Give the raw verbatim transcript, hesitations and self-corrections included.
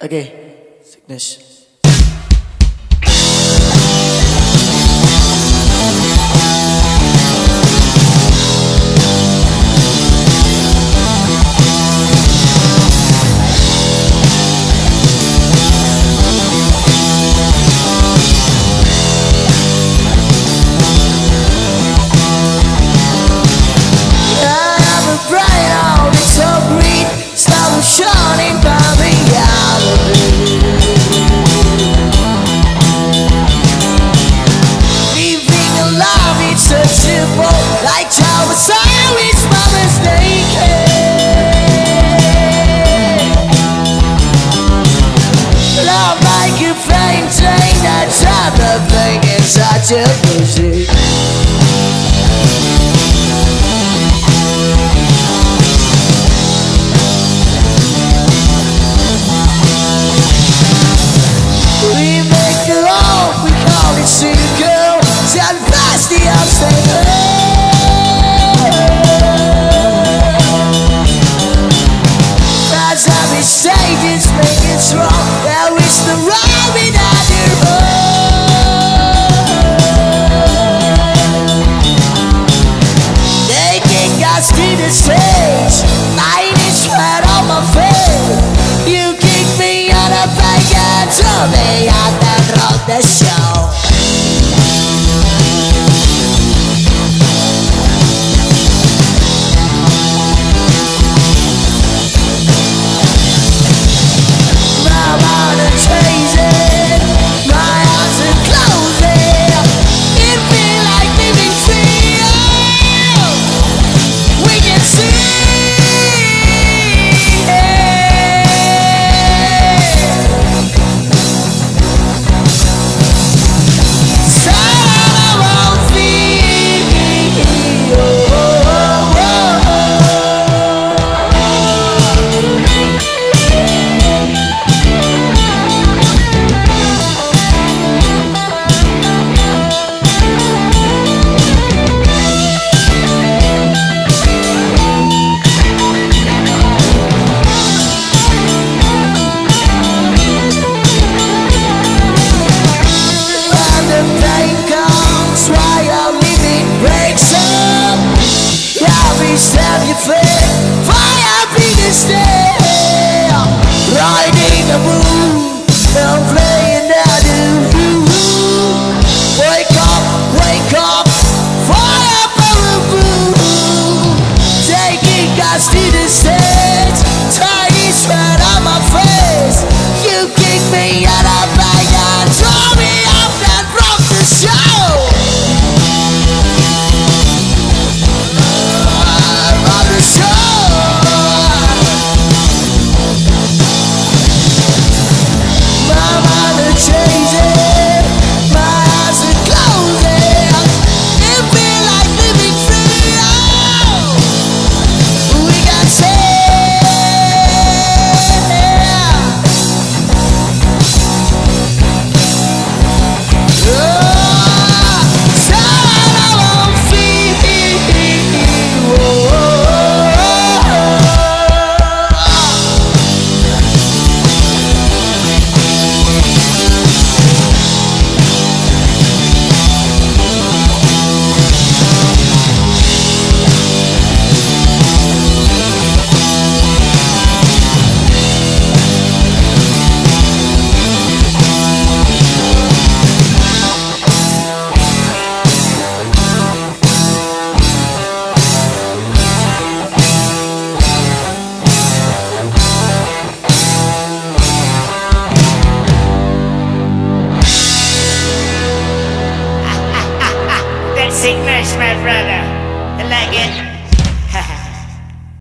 Okay, Cygnus. Like how it's always my mistake. Love like a painting, that type of thing is such a music. We make the love, we call it single. Tell past the obstacle. Me out and rock the show. Cygnus, my brother.